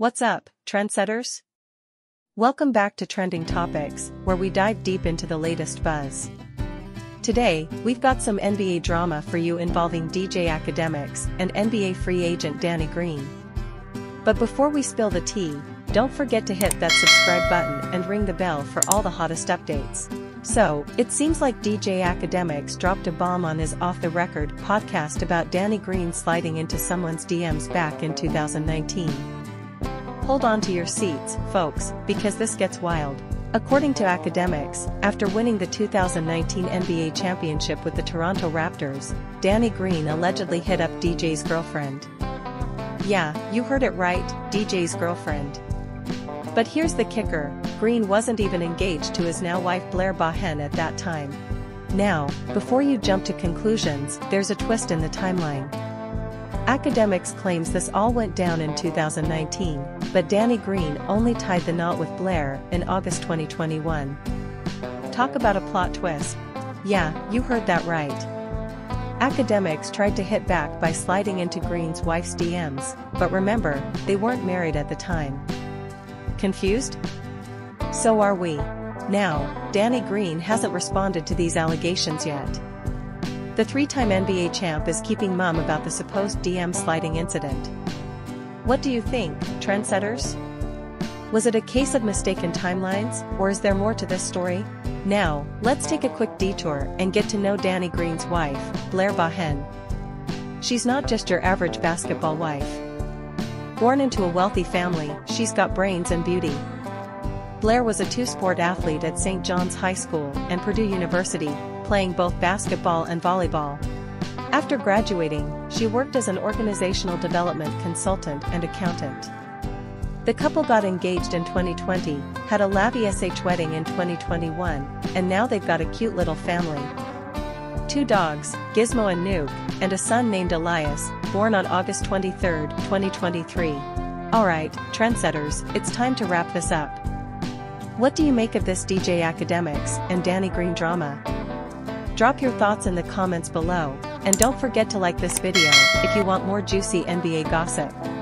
What's up, trendsetters? Welcome back to Trending Topics, where we dive deep into the latest buzz. Today, we've got some NBA drama for you involving DJ Akademiks and NBA free agent Danny Green. But before we spill the tea, don't forget to hit that subscribe button and ring the bell for all the hottest updates. So, it seems like DJ Akademiks dropped a bomb on his off-the-record podcast about Danny Green sliding into someone's DMs back in 2019. Hold on to your seats, folks, because this gets wild. According to Akademiks, after winning the 2019 NBA championship with the Toronto Raptors, Danny Green allegedly hit up DJ's girlfriend. Yeah, you heard it right, DJ's girlfriend. But here's the kicker, Green wasn't even engaged to his now wife Blair Bashen at that time. Now, before you jump to conclusions, there's a twist in the timeline. Akademiks claims this all went down in 2019, but Danny Green only tied the knot with Blair in August 2021. Talk about a plot twist. Yeah, you heard that right. Akademiks tried to hit back by sliding into Green's wife's DMs, but remember, they weren't married at the time. Confused? So are we. Now, Danny Green hasn't responded to these allegations yet. The three-time NBA champ is keeping mum about the supposed DM sliding incident. What do you think, trendsetters? Was it a case of mistaken timelines, or is there more to this story? Now, let's take a quick detour and get to know Danny Green's wife, Blair Bashen. She's not just your average basketball wife. Born into a wealthy family, she's got brains and beauty. Blair was a two-sport athlete at St. John's High School and Purdue University, playing both basketball and volleyball. After graduating, she worked as an organizational development consultant and accountant. The couple got engaged in 2020, had a lavish wedding in 2021, and now they've got a cute little family. Two dogs, Gizmo and Nuke, and a son named Elias, born on August 23, 2023. Alright, trendsetters, it's time to wrap this up. What do you make of this DJ Akademiks and Danny Green drama? Drop your thoughts in the comments below, and don't forget to like this video if you want more juicy NBA gossip.